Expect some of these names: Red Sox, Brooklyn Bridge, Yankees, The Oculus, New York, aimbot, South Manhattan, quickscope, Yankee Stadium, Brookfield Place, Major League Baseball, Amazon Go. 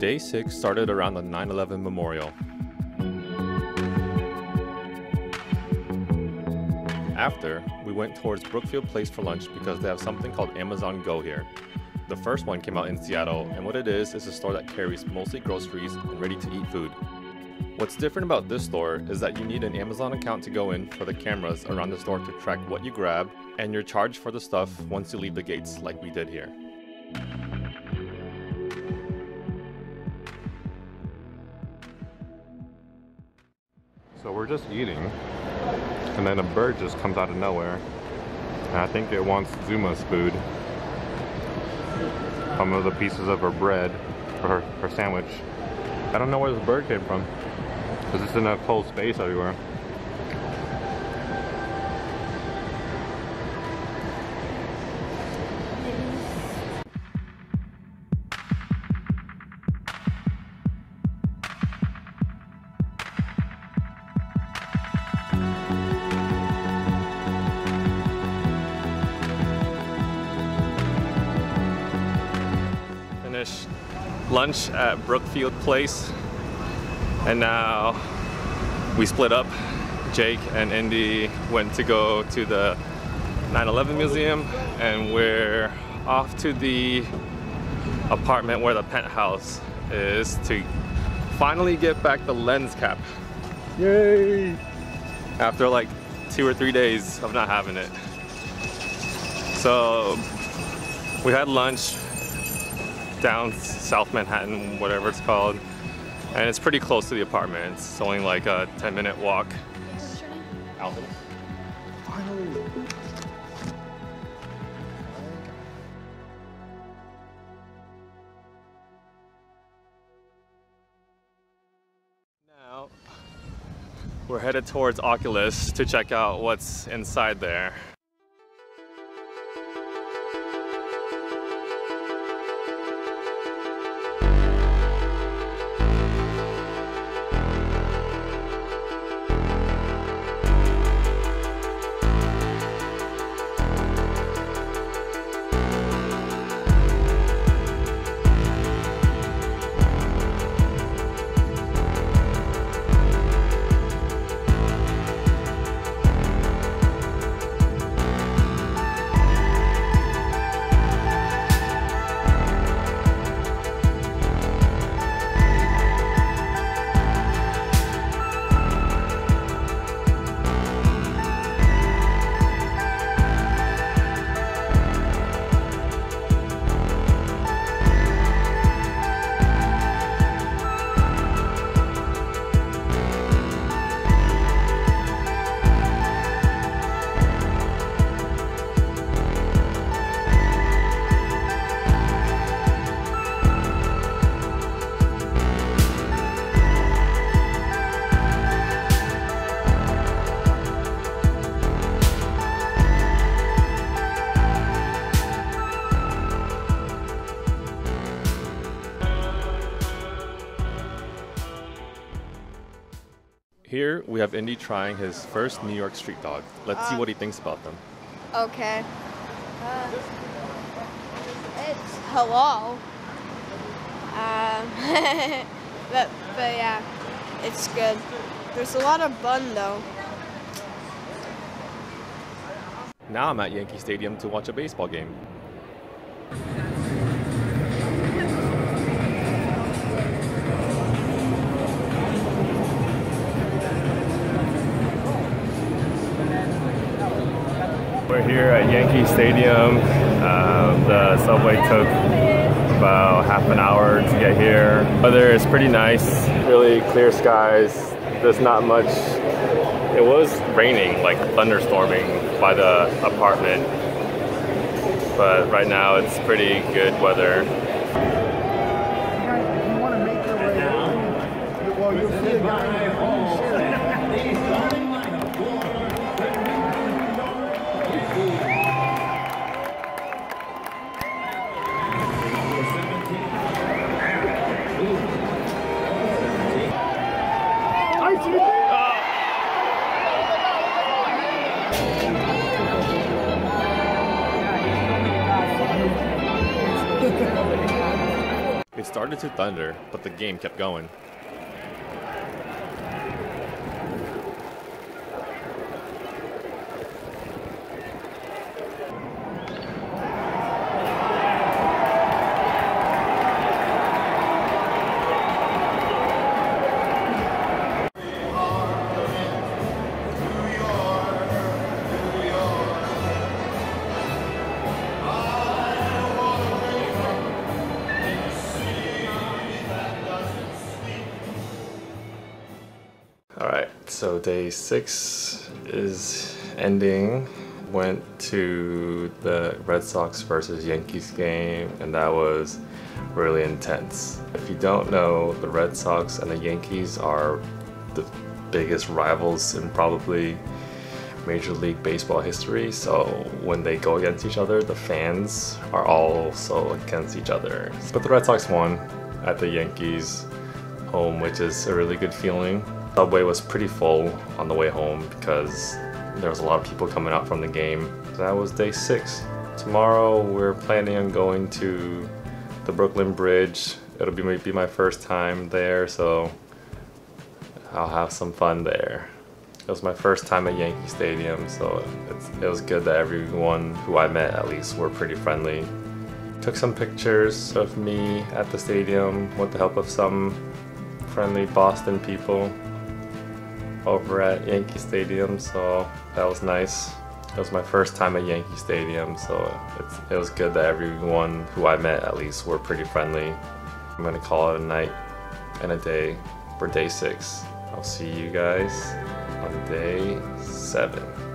Day 6 started around the 9/11 memorial. After, we went towards Brookfield Place for lunch because they have something called Amazon Go here. The first one came out in Seattle, and what it is a store that carries mostly groceries and ready-to-eat food. What's different about this store is that you need an Amazon account to go in for the cameras around the store to track what you grab, and you're charged for the stuff once you leave the gates like we did here. So we're just eating. And then a bird just comes out of nowhere. And I think it wants Zuma's food. Some of the pieces of her bread, or her sandwich. I don't know where this bird came from, because it's in a cold space everywhere. Lunch at Brookfield Place, and now we split up. Jake and Indy went to go to the 9/11 museum, and we're off to the apartment where the penthouse is to finally get back the lens cap. Yay! After like 2 or 3 days of not having it. So we had lunch down South Manhattan, whatever it's called, and it's pretty close to the apartment. It's only like a 10-minute walk. Alvin. Finally. Now we're headed towards Oculus to check out what's inside there. Here we have Indy trying his first New York street dog. Let's see what he thinks about them. Okay. It's hello. But yeah, it's good. There's a lot of bun though. Now I'm at Yankee Stadium to watch a baseball game. We're here at Yankee Stadium. The subway took about half an hour to get here. Weather is pretty nice, really clear skies. There's not much. It was raining, like thunderstorming by the apartment. But right now it's pretty good weather. You want to make your way home? Well, you'll see a guy home. It started to thunder, but the game kept going. So day 6 is ending. Went to the Red Sox versus Yankees game, and that was really intense. If you don't know, the Red Sox and the Yankees are the biggest rivals in probably Major League Baseball history. So when they go against each other, the fans are also against each other. But the Red Sox won at the Yankees' home, which is a really good feeling. Subway was pretty full on the way home because there was a lot of people coming out from the game. That was day 6. Tomorrow we're planning on going to the Brooklyn Bridge. It'll be maybe my first time there, so I'll have some fun there. It was my first time at Yankee Stadium, so it was good that everyone who I met at least were pretty friendly. Took some pictures of me at the stadium with the help of some friendly Boston people over at Yankee Stadium, so that was nice. It was my first time at Yankee Stadium, so it was good that everyone who I met at least were pretty friendly. I'm gonna call it a night and a day for day 6. I'll see you guys on day 7.